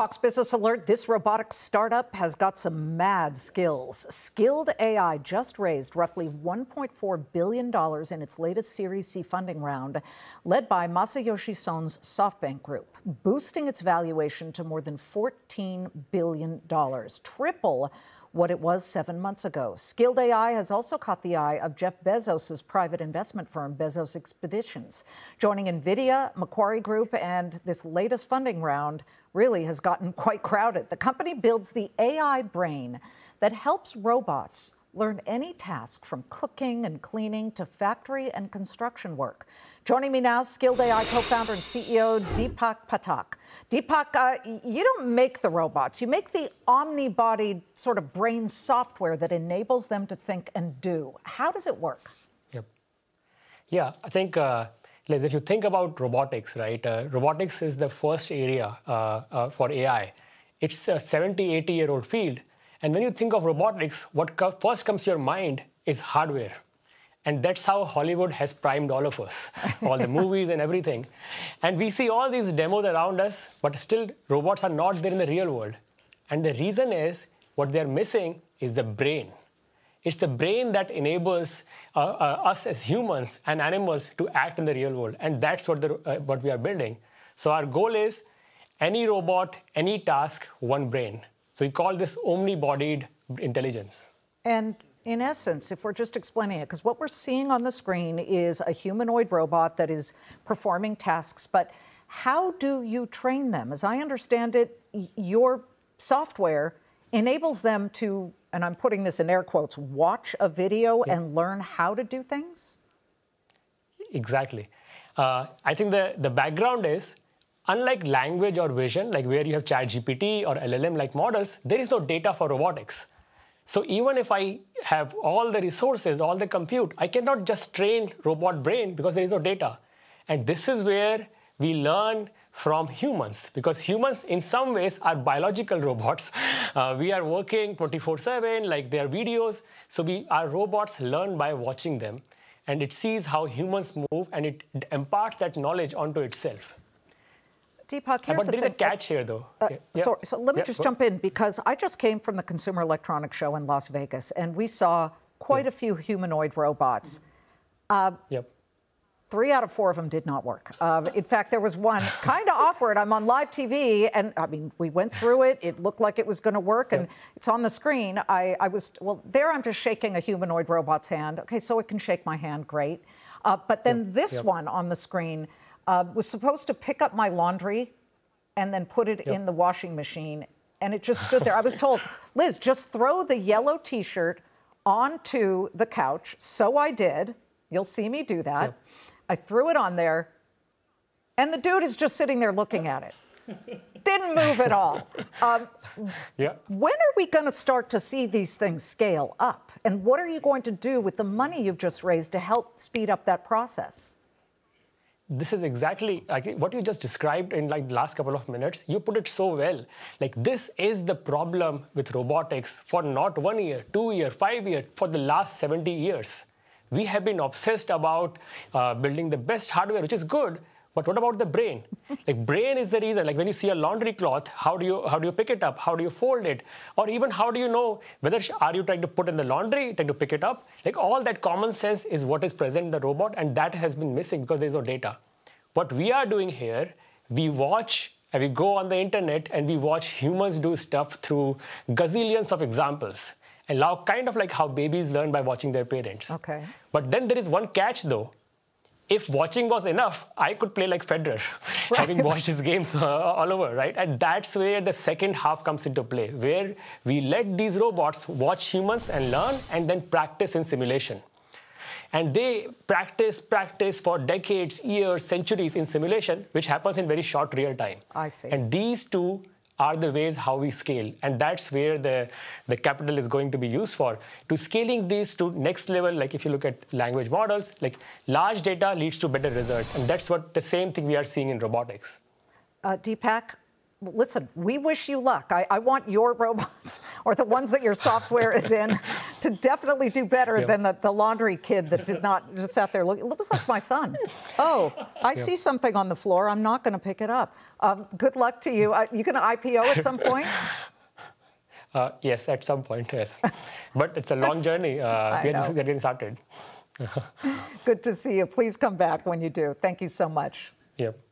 Fox Business Alert, this robotic startup has got some mad skills. Skild AI just raised roughly $1.4 billion in its latest Series C funding round, led by Masayoshi Son's SoftBank Group, boosting its valuation to more than $14 billion, triple what it was 7 months ago. Skild AI has also caught the eye of Jeff Bezos' private investment firm, Bezos Expeditions. Joining Nvidia, Macquarie Group, and this latest funding round really has gotten quite crowded. The company builds the AI brain that helps robots learn any task from cooking and cleaning to factory and construction work. Joining me now, Skild AI co-founder and CEO Deepak Pathak. Deepak, you don't make the robots. You make the omnibodied sort of brain software that enables them to think and do. How does it work? Yep. Yeah, I think, Liz, if you think about robotics, right, robotics is the first area for AI. It's a 70, 80-year-old field. And when you think of robotics, what first comes to your mind is hardware. And that's how Hollywood has primed all of us, all the movies and everything. And we see all these demos around us, but still robots are not there in the real world. And the reason is what they're missing is the brain. It's the brain that enables us as humans and animals to act in the real world. And that's what we are building. So our goal is any robot, any task, one brain. So we call this omnibodied intelligence. And in essence, if we're just explaining it, because what we're seeing on the screen is a humanoid robot that is performing tasks, but how do you train them? As I understand it, your software enables them to, and I'm putting this in air quotes, watch a video and learn how to do things? Exactly. I think the background is, unlike language or vision, like where you have ChatGPT or LLM-like models, there is no data for robotics. So even if I have all the resources, all the compute, I cannot just train robot brain because there is no data. And this is where we learn from humans, because humans in some ways are biological robots. We are working 24/7, like their videos. So our robots learn by watching them. And it sees how humans move, and it imparts that knowledge onto itself. Deepak, here's but there's a catch here, though. So let me just jump in, because I just came from the Consumer Electronics Show in Las Vegas, and we saw quite a few humanoid robots. 3 out of 4 of them did not work. In fact, there was one kind of awkward. I'm on live TV, and, I mean, we went through it. It looked like it was going to work, and it's on the screen. I was, well, there I'm just shaking a humanoid robot's hand. Okay, so it can shake my hand. Great. But then this one on the screen was supposed to pick up my laundry and then put it in the washing machine, and it just stood there. I was told, Liz, just throw the yellow T-shirt onto the couch. So I did. You'll see me do that. I threw it on there, and the dude is just sitting there looking at it. Didn't move at all. When are we going to start to see these things scale up? And what are you going to do with the money you've just raised to help speed up that process? This is exactly like what you just described in like the last couple of minutes. You put it so well. Like, this is the problem with robotics for not 1 year, 2 years, 5 years, for the last 70 years. We have been obsessed about building the best hardware, which is good, but what about the brain? Like, brain is the reason. Like, when you see a laundry cloth, how do you pick it up? How do you fold it? Or even how do you know whether are you trying to put in the laundry, trying to pick it up? Like, all that common sense is what is present in the robot, and that has been missing because there's no data. What we are doing here, we watch and we go on the internet and we watch humans do stuff through gazillions of examples. And now, kind of like how babies learn by watching their parents. Okay. But then there is one catch, though. If watching was enough, I could play like Federer, having watched his games all over, right? And that's where the second half comes into play, where we let these robots watch humans and learn and then practice in simulation. And they practice for decades, years, centuries in simulation, which happens in very short real time. I see. And these two are the ways how we scale. And that's where the capital is going to be used for, to scaling these to next level. Like, if you look at language models, like, large data leads to better results. And that's what the same thing we are seeing in robotics. Deepak, listen, we wish you luck. I want your robots, or the ones that your software is in, to definitely do better than the laundry kid that did not just sat there looking. It was like my son. Oh, I see something on the floor. I'm not going to pick it up. Good luck to you. You going to IPO at some point? Yes, at some point, yes. But it's a long journey. We are just getting started. Good to see you. Please come back when you do. Thank you so much. Yep.